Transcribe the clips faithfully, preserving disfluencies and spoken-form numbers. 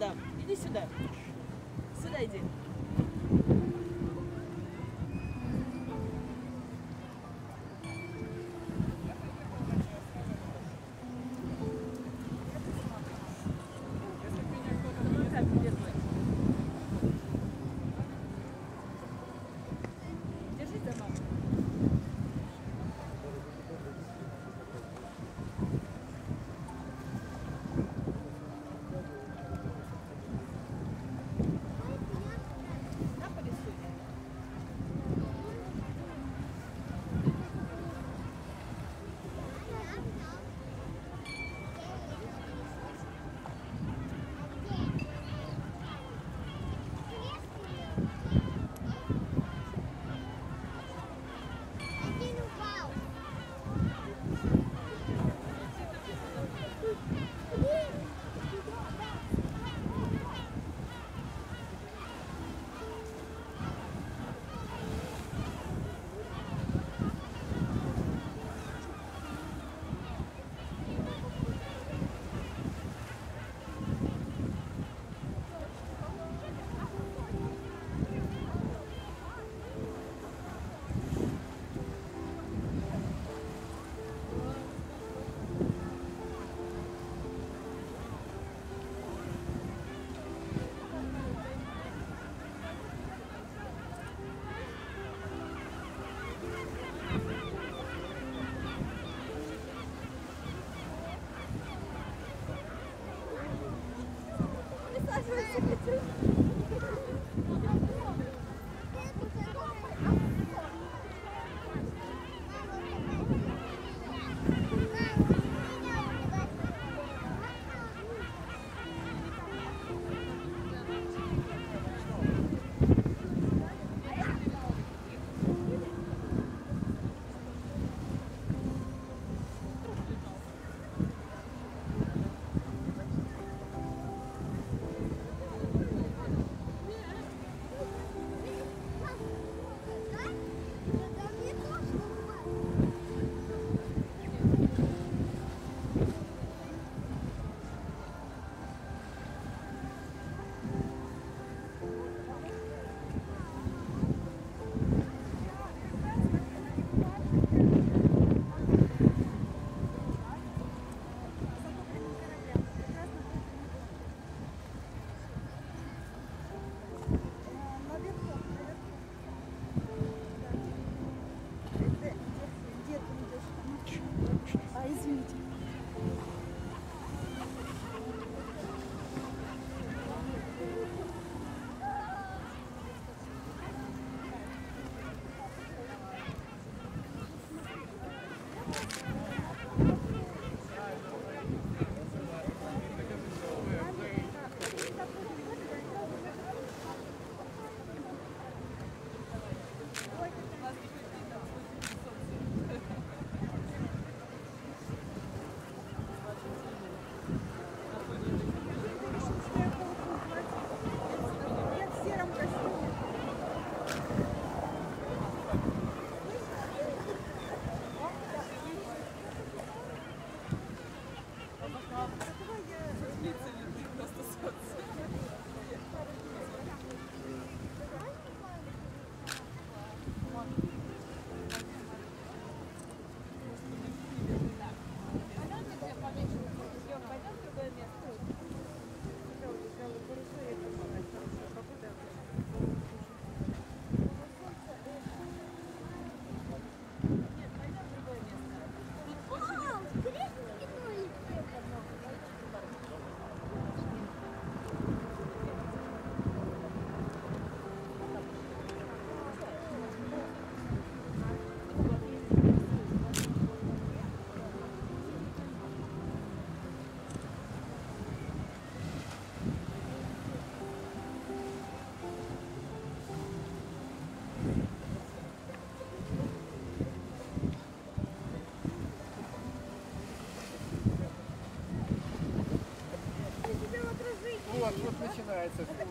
сюда. Иди сюда. Сюда иди.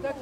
Так